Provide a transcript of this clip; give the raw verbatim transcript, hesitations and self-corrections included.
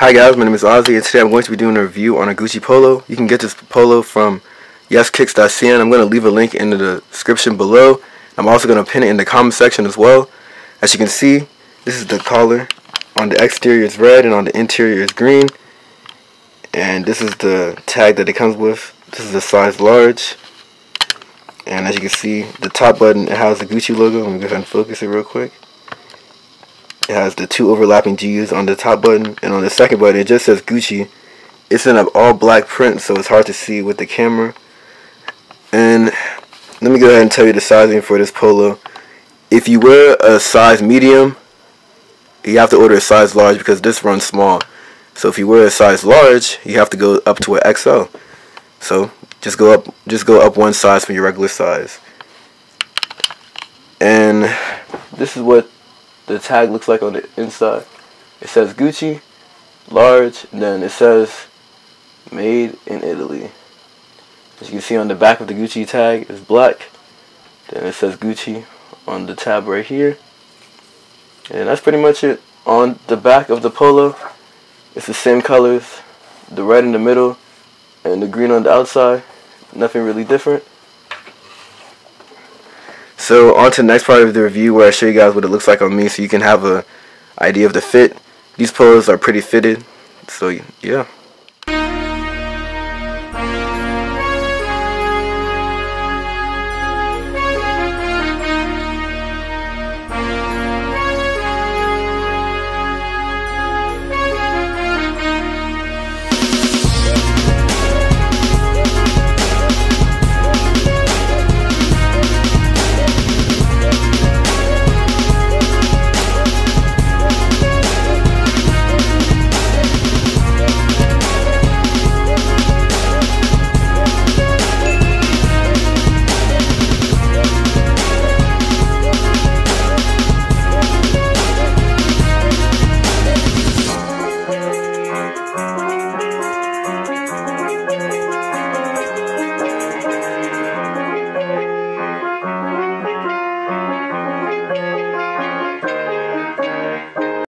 Hi guys, my name is Ozzy, and today I'm going to be doing a review on a Gucci polo. You can get this polo from yes kicks dot c n. I'm going to leave a link in the description below. I'm also going to pin it in the comment section as well. As you can see, this is the collar. On the exterior is red and on the interior is green. And this is the tag that it comes with. This is a size large. And as you can see, the top button, it has the Gucci logo. Let me go ahead and focus it real quick. It has the two overlapping G U's on the top button, and on the second button it just says Gucci. It's in an all black print, so it's hard to see with the camera. And let me go ahead and tell you the sizing for this polo. If you wear a size medium, you have to order a size large because this runs small. So if you wear a size large, you have to go up to an X L. So just go up just go up one size from your regular size. And this is what the tag looks like on the inside. It says Gucci, large, and then it says made in Italy. As you can see on the back of the Gucci tag is black. Then it says Gucci on the tab right here. And that's pretty much it. On the back of the polo, it's the same colors, the red in the middle and the green on the outside. Nothing really different. So on to the next part of the review where I show you guys what it looks like on me so you can have an idea of the fit. These polos are pretty fitted, so yeah.